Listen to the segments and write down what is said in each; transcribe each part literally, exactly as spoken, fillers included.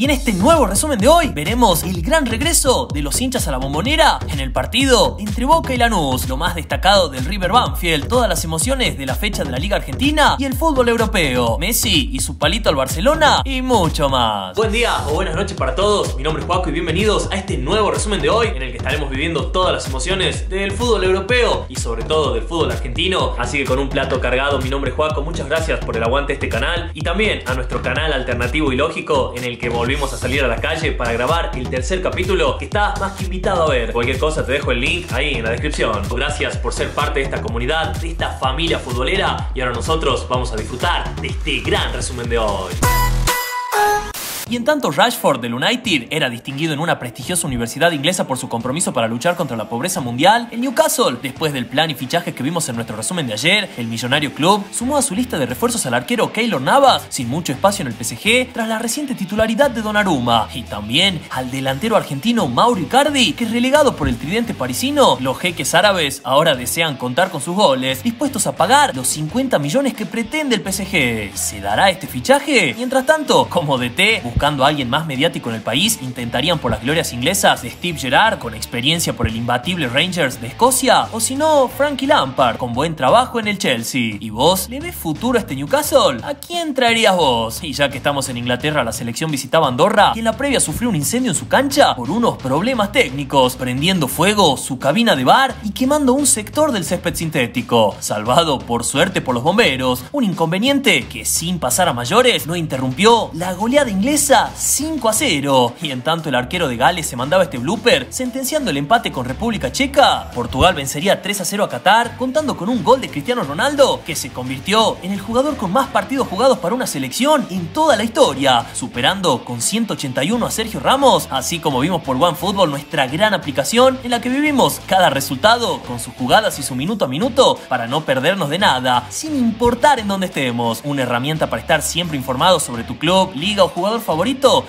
Y en este nuevo resumen de hoy veremos el gran regreso de los hinchas a la Bombonera en el partido entre Boca y Lanús, lo más destacado del River Banfield, todas las emociones de la fecha de la Liga Argentina y el fútbol europeo, Messi y su palito al Barcelona y mucho más. Buen día o buenas noches para todos, mi nombre es Joaco y bienvenidos a este nuevo resumen de hoy en el que estaremos viviendo todas las emociones del fútbol europeo y sobre todo del fútbol argentino, así que con un plato cargado. Mi nombre es Joaco, muchas gracias por el aguante de este canal y también a nuestro canal alternativo y lógico en el que volvemos Volvimos a salir a la calle para grabar el tercer capítulo que estás más que invitado a ver. Cualquier cosa te dejo el link ahí en la descripción. Gracias por ser parte de esta comunidad, de esta familia futbolera, y ahora nosotros vamos a disfrutar de este gran resumen de hoy. Y en tanto, Rashford del United era distinguido en una prestigiosa universidad inglesa por su compromiso para luchar contra la pobreza mundial, el Newcastle, después del plan y fichajes que vimos en nuestro resumen de ayer, el millonario club sumó a su lista de refuerzos al arquero Keylor Navas, sin mucho espacio en el P S G, tras la reciente titularidad de Donnarumma, y también al delantero argentino Mauro Icardi, que relegado por el tridente parisino, los jeques árabes ahora desean contar con sus goles, dispuestos a pagar los cincuenta millones que pretende el P S G. ¿Se dará este fichaje? Mientras tanto, como D T, buscando a alguien más mediático en el país, intentarían por las glorias inglesas de Steve Gerrard, con experiencia por el imbatible Rangers de Escocia, o si no, Frank Lampard, con buen trabajo en el Chelsea. ¿Y vos? ¿Le ves futuro a este Newcastle? ¿A quién traerías vos? Y ya que estamos en Inglaterra, la selección visitaba Andorra, y en la previa sufrió un incendio en su cancha por unos problemas técnicos, prendiendo fuego su cabina de bar y quemando un sector del césped sintético, salvado por suerte por los bomberos, un inconveniente que sin pasar a mayores no interrumpió la goleada inglesa cinco a cero. Y en tanto, el arquero de Gales se mandaba este blooper, sentenciando el empate con República Checa. Portugal vencería tres a cero a Qatar, contando con un gol de Cristiano Ronaldo, que se convirtió en el jugador con más partidos jugados para una selección en toda la historia, superando con ciento ochenta y uno a Sergio Ramos, así como vimos por OneFootball, nuestra gran aplicación en la que vivimos cada resultado con sus jugadas y su minuto a minuto para no perdernos de nada, sin importar en dónde estemos. Una herramienta para estar siempre informado sobre tu club, liga o jugador favorito,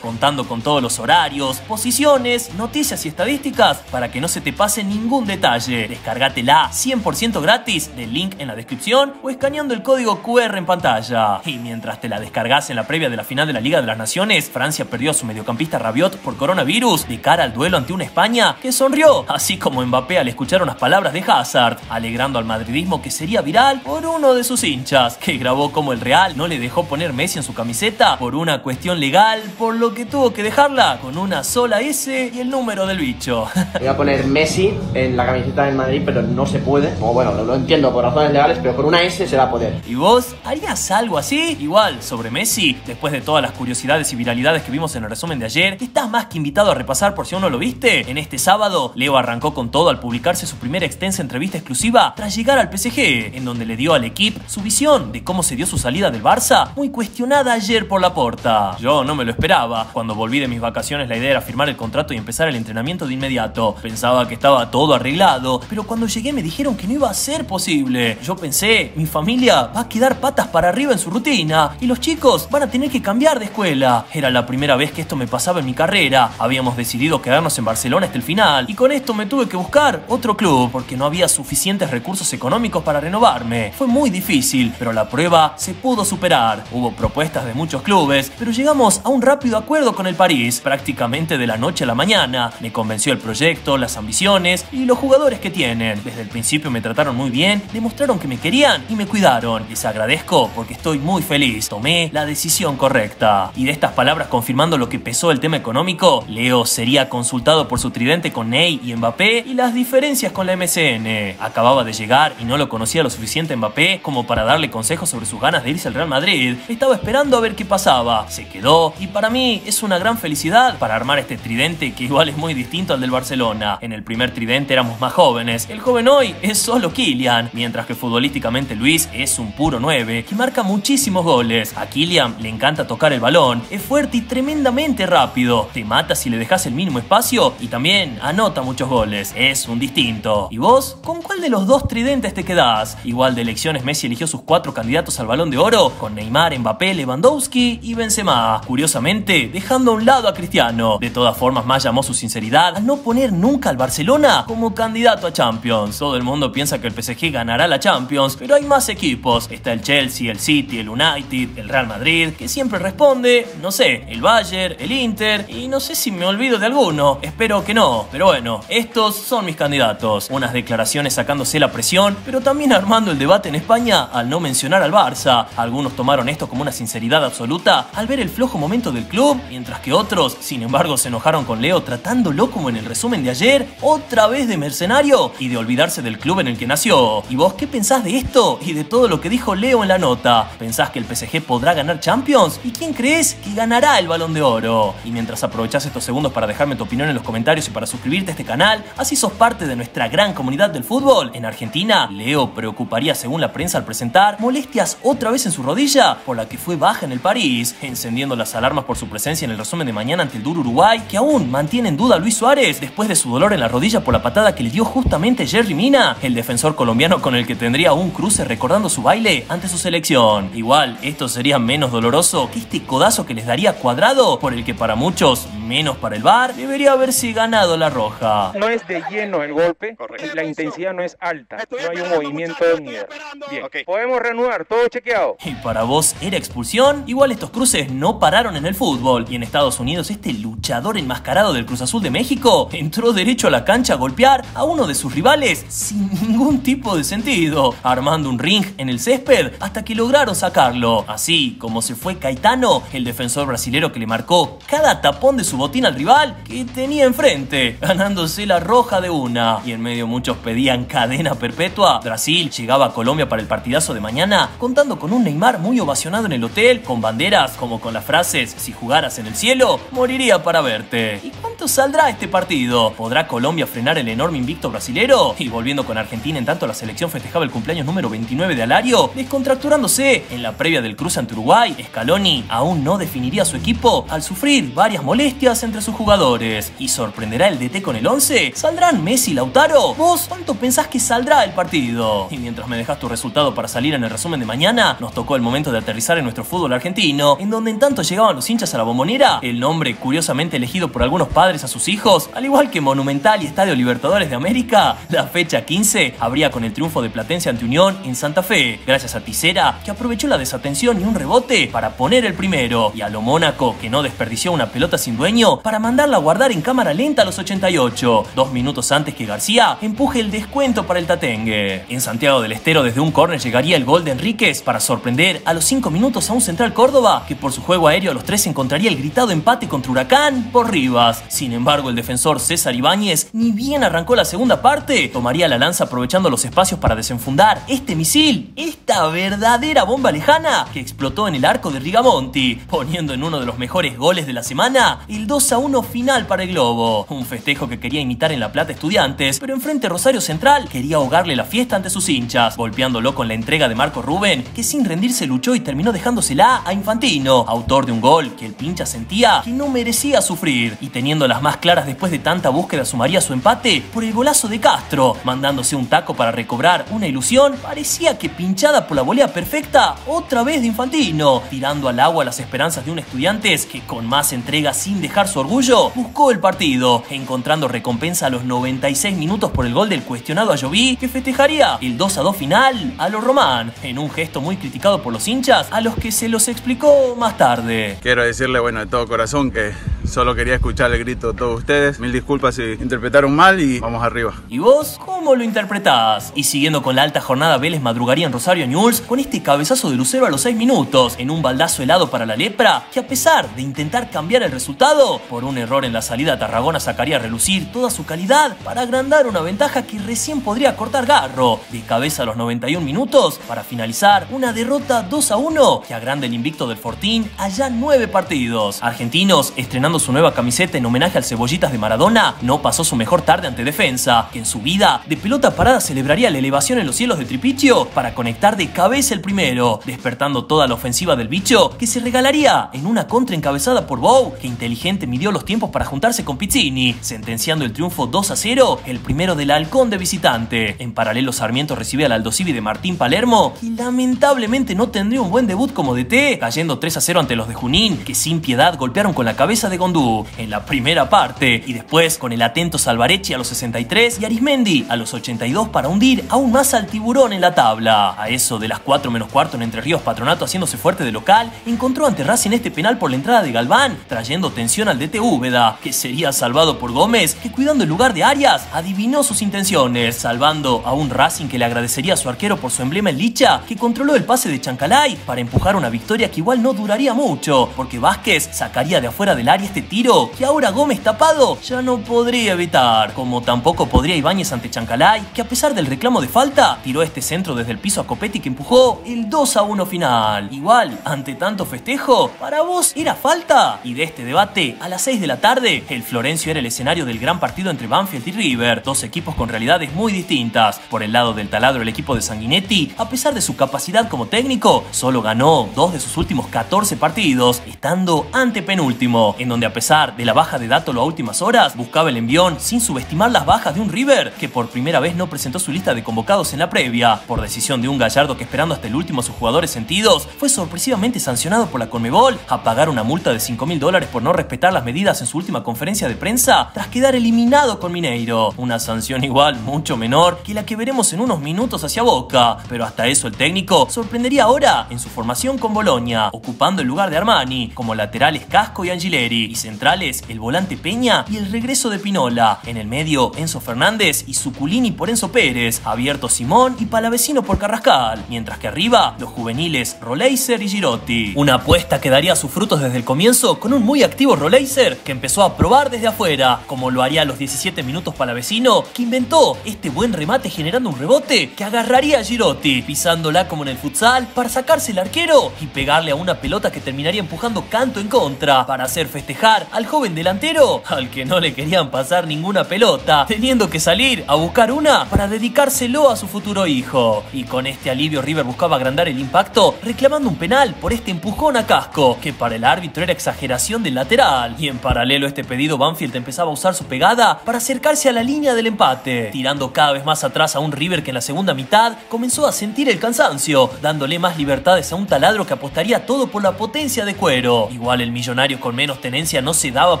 contando con todos los horarios, posiciones, noticias y estadísticas para que no se te pase ningún detalle. Descargátela cien por ciento gratis del link en la descripción o escaneando el código Q R en pantalla. Y mientras te la descargas, en la previa de la final de la Liga de las Naciones, Francia perdió a su mediocampista Rabiot por coronavirus de cara al duelo ante una España que sonrió, así como Mbappé al escuchar unas palabras de Hazard, alegrando al madridismo que sería viral por uno de sus hinchas, que grabó como el Real no le dejó poner Messi en su camiseta por una cuestión legal, por lo que tuvo que dejarla con una sola S y el número del bicho. Voy a poner Messi en la camiseta del Madrid, pero no se puede. O bueno, lo entiendo por razones legales, pero por una S se va a poder. ¿Y vos? ¿Harías algo así? Igual, sobre Messi, después de todas las curiosidades y viralidades que vimos en el resumen de ayer, estás más que invitado a repasar por si aún no lo viste. En este sábado, Leo arrancó con todo al publicarse su primera extensa entrevista exclusiva tras llegar al P S G, en donde le dio al equipo su visión de cómo se dio su salida del Barça, muy cuestionada ayer por Laporta. Yo no me lo esperaba. Cuando volví de mis vacaciones, la idea era firmar el contrato y empezar el entrenamiento de inmediato. Pensaba que estaba todo arreglado, pero cuando llegué me dijeron que no iba a ser posible. Yo pensé, mi familia va a quedar patas para arriba en su rutina y los chicos van a tener que cambiar de escuela. Era la primera vez que esto me pasaba en mi carrera. Habíamos decidido quedarnos en Barcelona hasta el final y con esto me tuve que buscar otro club porque no había suficientes recursos económicos para renovarme. Fue muy difícil, pero la prueba se pudo superar. Hubo propuestas de muchos clubes, pero llegamos a un rápido acuerdo con el París, prácticamente de la noche a la mañana. Me convenció el proyecto, las ambiciones y los jugadores que tienen. Desde el principio me trataron muy bien, demostraron que me querían y me cuidaron. Les agradezco porque estoy muy feliz. Tomé la decisión correcta. Y de estas palabras confirmando lo que pesó el tema económico, Leo sería consultado por su tridente con Ney y Mbappé y las diferencias con la M S N. Acababa de llegar y no lo conocía lo suficiente Mbappé como para darle consejos sobre sus ganas de irse al Real Madrid. Estaba esperando a ver qué pasaba. Se quedó. Y para mí es una gran felicidad para armar este tridente que igual es muy distinto al del Barcelona. En el primer tridente éramos más jóvenes. El joven hoy es solo Kylian, mientras que futbolísticamente Luis es un puro nueve que marca muchísimos goles. A Kylian le encanta tocar el balón, es fuerte y tremendamente rápido. Te mata si le dejas el mínimo espacio y también anota muchos goles. Es un distinto. ¿Y vos? ¿Con cuál de los dos tridentes te quedás? Igual de elecciones Messi eligió sus cuatro candidatos al Balón de Oro con Neymar, Mbappé, Lewandowski y Benzema. Curioso curiosamente dejando a un lado a Cristiano. De todas formas, más llamó su sinceridad al no poner nunca al Barcelona como candidato a Champions. Todo el mundo piensa que el P S G ganará la Champions, pero hay más equipos. Está el Chelsea, el City, el United, el Real Madrid, que siempre responde, no sé, el Bayern, el Inter, y no sé si me olvido de alguno, espero que no. Pero bueno, estos son mis candidatos. Unas declaraciones sacándose la presión, pero también armando el debate en España al no mencionar al Barça. Algunos tomaron esto como una sinceridad absoluta al ver el flojo momento del club, mientras que otros, sin embargo, se enojaron con Leo tratándolo, como en el resumen de ayer, otra vez de mercenario y de olvidarse del club en el que nació. ¿Y vos qué pensás de esto y de todo lo que dijo Leo en la nota? ¿Pensás que el P S G podrá ganar Champions? ¿Y quién crees que ganará el Balón de Oro? Y mientras aprovechás estos segundos para dejarme tu opinión en los comentarios y para suscribirte a este canal, así sos parte de nuestra gran comunidad del fútbol. En Argentina, Leo preocuparía, según la prensa, al presentar molestias otra vez en su rodilla por la que fue baja en el París, encendiendo las alarmas por su presencia en el resumen de mañana ante el duro Uruguay, que aún mantiene en duda a Luis Suárez después de su dolor en la rodilla por la patada que le dio justamente Jerry Mina, el defensor colombiano con el que tendría un cruce recordando su baile ante su selección. Igual, esto sería menos doloroso que este codazo que les daría Cuadrado, por el que para muchos, menos para el V A R, debería haberse ganado la roja. No es de lleno el golpe, correcto. La intensidad no es alta, no hay un movimiento de unidad. Bien, okay. Podemos reanudar, todo chequeado. ¿Y para vos era expulsión? Igual estos cruces no pararon en el fútbol, y en Estados Unidos este luchador enmascarado del Cruz Azul de México entró derecho a la cancha a golpear a uno de sus rivales sin ningún tipo de sentido, armando un ring en el césped hasta que lograron sacarlo. Así como se fue Caetano, el defensor brasilero que le marcó cada tapón de su botín al rival que tenía enfrente, ganándose la roja de una. Y en medio muchos pedían cadena perpetua. Brasil llegaba a Colombia para el partidazo de mañana, contando con un Neymar muy ovacionado en el hotel, con banderas como con las frases "si jugaras en el cielo, moriría para verte". ¿Y cuánto saldrá este partido? ¿Podrá Colombia frenar el enorme invicto brasilero? Y volviendo con Argentina, en tanto la selección festejaba el cumpleaños número veintinueve de Alario, descontracturándose en la previa del cruce ante Uruguay. Scaloni aún no definiría a su equipo al sufrir varias molestias entre sus jugadores. ¿Y sorprenderá el D T con el once? ¿Saldrán Messi y Lautaro? ¿Vos cuánto pensás que saldrá el partido? Y mientras me dejas tu resultado para salir en el resumen de mañana, nos tocó el momento de aterrizar en nuestro fútbol argentino, en donde en tanto llegaban los hinchas a la Bombonera, el nombre curiosamente elegido por algunos padres a sus hijos, al igual que Monumental y Estadio Libertadores de América, la fecha quince abría con el triunfo de Platense ante Unión en Santa Fe, gracias a Tisera, que aprovechó la desatención y un rebote para poner el primero, y a lo Mónaco, que no desperdició una pelota sin dueño para mandarla a guardar en cámara lenta a los ochenta y ocho, dos minutos antes que García empuje el descuento para el Tatengue. En Santiago del Estero, desde un córner llegaría el gol de Enríquez para sorprender a los cinco minutos a un Central Córdoba que por su juego aéreo a los tres encontraría el gritado empate contra Huracán por Rivas. Sin embargo, el defensor César Ibáñez ni bien arrancó la segunda parte, tomaría la lanza aprovechando los espacios para desenfundar este misil, esta verdadera bomba lejana que explotó en el arco de Rigamonti, poniendo en uno de los mejores goles de la semana el dos a uno final para el Globo. Un festejo que quería imitar en La Plata Estudiantes, pero enfrente Rosario Central quería ahogarle la fiesta ante sus hinchas, golpeándolo con la entrega de Marco Rubén, que sin rendirse luchó y terminó dejándosela a Infantino, autor de un gol que el pincha sentía que no merecía sufrir, y teniendo las más claras después de tanta búsqueda sumaría su empate por el golazo de Castro, mandándose un taco para recobrar una ilusión, parecía que pinchada por la volea perfecta otra vez de Infantino, tirando al agua las esperanzas de un Estudiantes que con más entrega sin dejar su orgullo, buscó el partido, encontrando recompensa a los noventa y seis minutos por el gol del cuestionado Ayoví, que festejaría el dos a dos final a los Román, en un gesto muy criticado por los hinchas, a los que se los explicó más tarde. Quiero decirle, bueno, de todo corazón que solo quería escuchar el grito de todos ustedes. Mil disculpas si interpretaron mal y vamos arriba. ¿Y vos cómo lo interpretás? Y siguiendo con la alta jornada, Vélez madrugaría en Rosario Juniors con este cabezazo de Lucero a los seis minutos, en un baldazo helado para la Lepra, que a pesar de intentar cambiar el resultado, por un error en la salida Tarragona sacaría a relucir toda su calidad para agrandar una ventaja que recién podría cortar Garro, de cabeza a los noventa y uno minutos, para finalizar una derrota dos a uno que agranda el invicto del Fortín allá nueve partidos. Argentinos estrenando portando su nueva camiseta en homenaje al Cebollitas de Maradona, no pasó su mejor tarde ante Defensa, que en su vida de pelota parada celebraría la elevación en los cielos de Tripichio para conectar de cabeza el primero, despertando toda la ofensiva del bicho, que se regalaría en una contra encabezada por Bow, que inteligente midió los tiempos para juntarse con Pizzini, sentenciando el triunfo dos a cero, el primero del halcón de visitante. En paralelo, Sarmiento recibía al Aldosivi de Martín Palermo, y lamentablemente no tendría un buen debut como D T, cayendo tres a cero ante los de Junín, que sin piedad golpearon con la cabeza de Gondú en la primera parte, y después con el atento Salvarecci a los sesenta y tres y Arismendi a los ochenta y dos para hundir aún más al tiburón en la tabla. A eso de las cuatro menos cuarto en Entre Ríos, Patronato, haciéndose fuerte de local, encontró ante Racing este penal por la entrada de Galván, trayendo tensión al D T Úbeda, que sería salvado por Gómez, que cuidando el lugar de Arias, adivinó sus intenciones, salvando a un Racing que le agradecería a su arquero por su emblema en Licha, que controló el pase de Chancalay para empujar una victoria que igual no duraría mucho, porque Vázquez sacaría de afuera del área este tiro que ahora Gómez tapado ya no podría evitar, como tampoco podría Ibáñez ante Chancalay, que a pesar del reclamo de falta, tiró este centro desde el piso a Copetti, que empujó el dos a uno final. Igual, ante tanto festejo, ¿para vos era falta? Y de este debate, a las seis de la tarde, el Florencio era el escenario del gran partido entre Banfield y River, dos equipos con realidades muy distintas. Por el lado del taladro, el equipo de Sanguinetti, a pesar de su capacidad como técnico, solo ganó dos de sus últimos catorce partidos, estando ante penúltimo, en donde a pesar de la baja de Dátolo a últimas horas, buscaba el envión sin subestimar las bajas de un River que por primera vez no presentó su lista de convocados en la previa, por decisión de un Gallardo que, esperando hasta el último a sus jugadores sentidos, fue sorpresivamente sancionado por la Conmebol a pagar una multa de cinco mil dólares por no respetar las medidas en su última conferencia de prensa tras quedar eliminado con Mineiro, una sanción igual mucho menor que la que veremos en unos minutos hacia Boca, pero hasta eso el técnico sorprendería ahora en su formación con Bolonia, ocupando el lugar de Armani, como laterales Casco y Angileri, y centrales el volante Peña y el regreso de Pinola, en el medio Enzo Fernández y Zuculini por Enzo Pérez, Abierto Simón y Palavecino por Carrascal, mientras que arriba los juveniles Roleiser y Girotti, una apuesta que daría sus frutos desde el comienzo con un muy activo Roleiser que empezó a probar desde afuera, como lo haría a los diecisiete minutos Palavecino, que inventó este buen remate generando un rebote que agarraría a Girotti, pisándola como en el futsal para sacarse el arquero y pegarle a una pelota que terminaría empujando Canto en contra para hacer festejar al joven delantero, al que no le querían pasar ninguna pelota, teniendo que salir a buscar una para dedicárselo a su futuro hijo. Y con este alivio River buscaba agrandar el impacto reclamando un penal por este empujón a Casco, que para el árbitro era exageración del lateral, y en paralelo a este pedido Banfield empezaba a usar su pegada para acercarse a la línea del empate, tirando cada vez más atrás a un River que en la segunda mitad comenzó a sentir el cansancio, dándole más libertades a un Taladro que apostaría todo por la potencia de Cuero. Igual el millonario con menos tenencia no se daba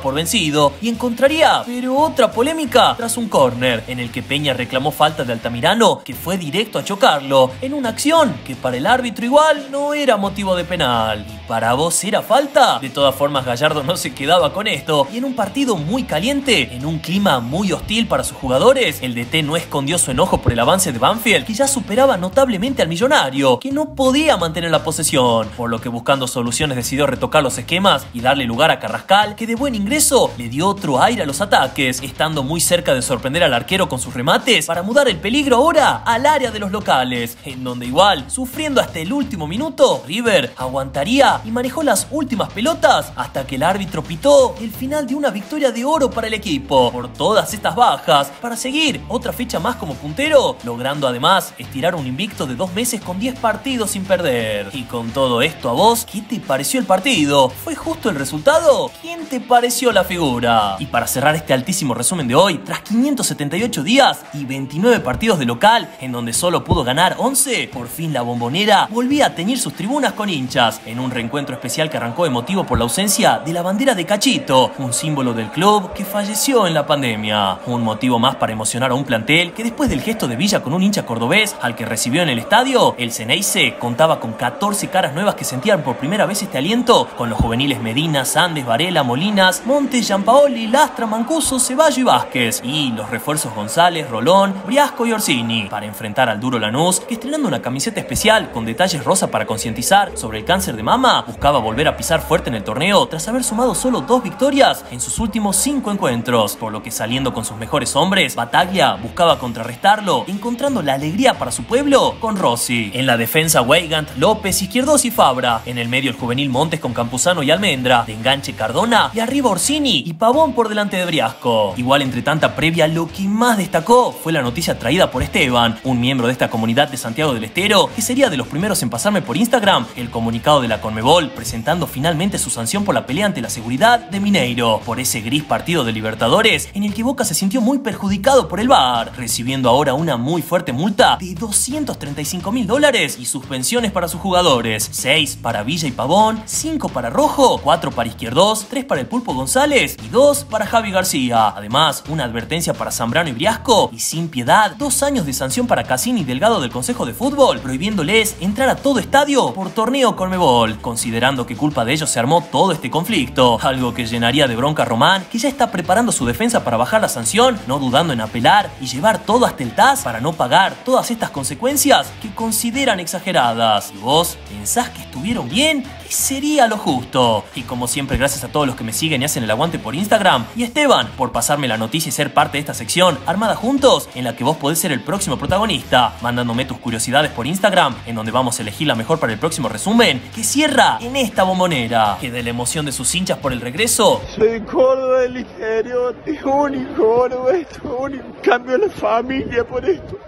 por vencido y encontraría pero otra polémica tras un córner en el que Peña reclamó falta de Altamirano, que fue directo a chocarlo en una acción que para el árbitro igual no era motivo de penal. ¿Y para vos era falta? De todas formas, Gallardo no se quedaba con esto y en un partido muy caliente, en un clima muy hostil para sus jugadores, el D T no escondió su enojo por el avance de Banfield, que ya superaba notablemente al millonario, que no podía mantener la posesión, por lo que buscando soluciones decidió retocar los esquemas y darle lugar a Carrascal, que de buen ingreso le dio otro aire a los ataques, estando muy cerca de sorprender al arquero con sus remates para mudar el peligro ahora al área de los locales, en donde igual, sufriendo hasta el último minuto, River aguantaría y manejó las últimas pelotas hasta que el árbitro pitó el final de una victoria de oro para el equipo por todas estas bajas, para seguir otra fecha más como puntero, logrando además estirar un invicto de dos meses con diez partidos sin perder. Y con todo esto, a vos, ¿qué te pareció el partido? ¿Fue justo el resultado? ¿Quién te pareció la figura? Y para cerrar este altísimo resumen de hoy, tras quinientos setenta y ocho días y veintinueve partidos de local, en donde solo pudo ganar once, por fin la Bombonera volvía a teñir sus tribunas con hinchas, en un reencuentro especial que arrancó emotivo por la ausencia de la bandera de Cachito, un símbolo del club que falleció en la pandemia. Un motivo más para emocionar a un plantel que, después del gesto de Villa con un hincha cordobés al que recibió en el estadio, el Ceneice contaba con catorce caras nuevas que sentían por primera vez este aliento, con los juveniles Medina, Sandes, Varela, Molinas, Montes, Giampaoli, Lastra, Mancuso, Ceballo y Vázquez, y los refuerzos González, Rolón, Briasco y Orsini, para enfrentar al duro Lanús, que estrenando una camiseta especial con detalles rosa para concientizar sobre el cáncer de mama, buscaba volver a pisar fuerte en el torneo tras haber sumado solo dos victorias en sus últimos cinco encuentros, por lo que saliendo con sus mejores hombres, Bataglia buscaba contrarrestarlo, encontrando la alegría para su pueblo con Rossi. En la defensa, Weigand, López, Izquierdos y Fabra, en el medio el juvenil Montes con Campuzano y Almendra, de enganche Cardona Maradona y arriba Orsini y Pavón por delante de Briasco. Igual, entre tanta previa, lo que más destacó fue la noticia traída por Esteban, un miembro de esta comunidad de Santiago del Estero, que sería de los primeros en pasarme por Instagram el comunicado de la Conmebol presentando finalmente su sanción por la pelea ante la seguridad de Mineiro por ese gris partido de Libertadores en el que Boca se sintió muy perjudicado por el V A R, recibiendo ahora una muy fuerte multa de doscientos treinta y cinco mil dólares y suspensiones para sus jugadores, seis para Villa y Pavón, cinco para Rojo, cuatro para Izquierdos, tres para el Pulpo González y dos para Javi García. Además, una advertencia para Zambrano y Briasco y, sin piedad, dos años de sanción para Cassini y Delgado del Consejo de Fútbol, prohibiéndoles entrar a todo estadio por torneo Conmebol, considerando que culpa de ellos se armó todo este conflicto, algo que llenaría de bronca a Román, que ya está preparando su defensa para bajar la sanción, no dudando en apelar y llevar todo hasta el T A S para no pagar todas estas consecuencias que consideran exageradas. ¿Y vos pensás que estuvieron bien? ¿Qué sería lo justo? Y como siempre, gracias a todos los que me siguen y hacen el aguante por Instagram, y Esteban por pasarme la noticia y ser parte de esta sección armada juntos, en la que vos podés ser el próximo protagonista, mandándome tus curiosidades por Instagram, en donde vamos a elegir la mejor para el próximo resumen, que cierra en esta Bombonera, que de la emoción de sus hinchas por el regreso. Soy Córdoba del interior, es único, no es único, cambio la familia por esto.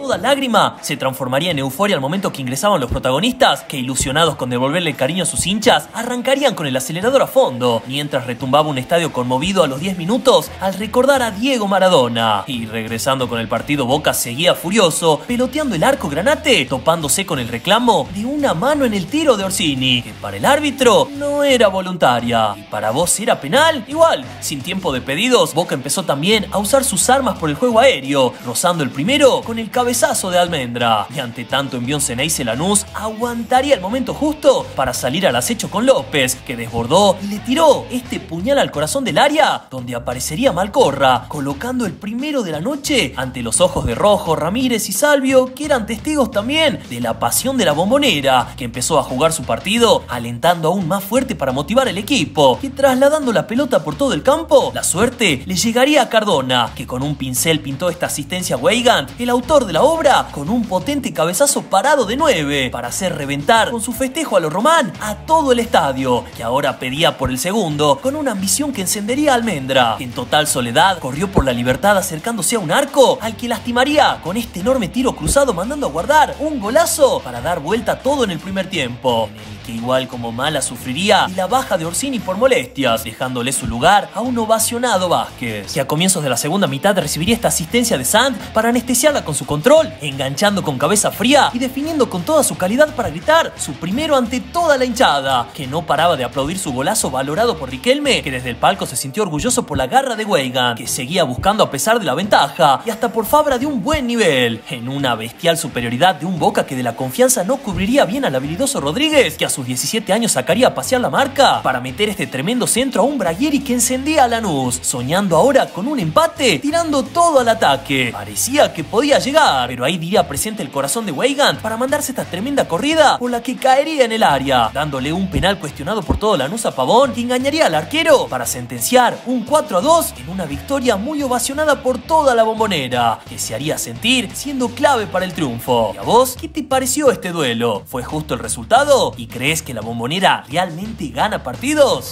Toda lágrima se transformaría en euforia al momento que ingresaban los protagonistas, que ilusionados con devolverle cariño a sus hinchas, arrancarían con el acelerador a fondo, mientras retumbaba un estadio conmovido a los diez minutos al recordar a Diego Maradona. Y regresando con el partido, Boca seguía furioso, peloteando el arco Granate, topándose con el reclamo de una mano en el tiro de Orsini, que para el árbitro no era voluntaria. ¿Y para vos era penal? Igual, sin tiempo de pedidos, Boca empezó también a usar sus armas por el juego aéreo, rozando el primero con el cabello de Almendra, y ante tanto envió un Ceneice Lanús, aguantaría el momento justo para salir al acecho con López, que desbordó y le tiró este puñal al corazón del área, donde aparecería Malcorra, colocando el primero de la noche ante los ojos de Rojo, Ramírez y Salvio, que eran testigos también de la pasión de la Bombonera, que empezó a jugar su partido alentando aún más fuerte para motivar al equipo, que trasladando la pelota por todo el campo, la suerte le llegaría a Cardona, que con un pincel pintó esta asistencia a Weigand, el autor de la obra, con un potente cabezazo parado de nueve, para hacer reventar con su festejo a lo Román a todo el estadio, que ahora pedía por el segundo con una ambición que encendería a Almendra, que en total soledad corrió por la libertad acercándose a un arco al que lastimaría con este enorme tiro cruzado, mandando a guardar un golazo para dar vuelta a todo en el primer tiempo, en el que igual como Mala sufriría y la baja de Orsini por molestias, dejándole su lugar a un ovacionado Vázquez, que a comienzos de la segunda mitad recibiría esta asistencia de Sand para anestesiarla con su control, enganchando con cabeza fría y definiendo con toda su calidad para gritar su primero ante toda la hinchada, que no paraba de aplaudir su golazo valorado por Riquelme, que desde el palco se sintió orgulloso por la garra de Weigand, que seguía buscando a pesar de la ventaja y hasta por Fabra de un buen nivel, en una bestial superioridad de un Boca que de la confianza no cubriría bien al habilidoso Rodríguez, que a sus diecisiete años sacaría a pasear la marca para meter este tremendo centro a un Braguieri que encendía a Lanús, soñando ahora con un empate, tirando todo al ataque. Parecía que podía llegar, pero ahí diría presente el corazón de Weigand para mandarse esta tremenda corrida por la que caería en el área, dándole un penal cuestionado por todo Lanús a Pavón, que engañaría al arquero para sentenciar un cuatro a dos en una victoria muy ovacionada por toda la Bombonera, que se haría sentir siendo clave para el triunfo. ¿Y a vos qué te pareció este duelo? ¿Fue justo el resultado? ¿Y crees que la Bombonera realmente gana partidos?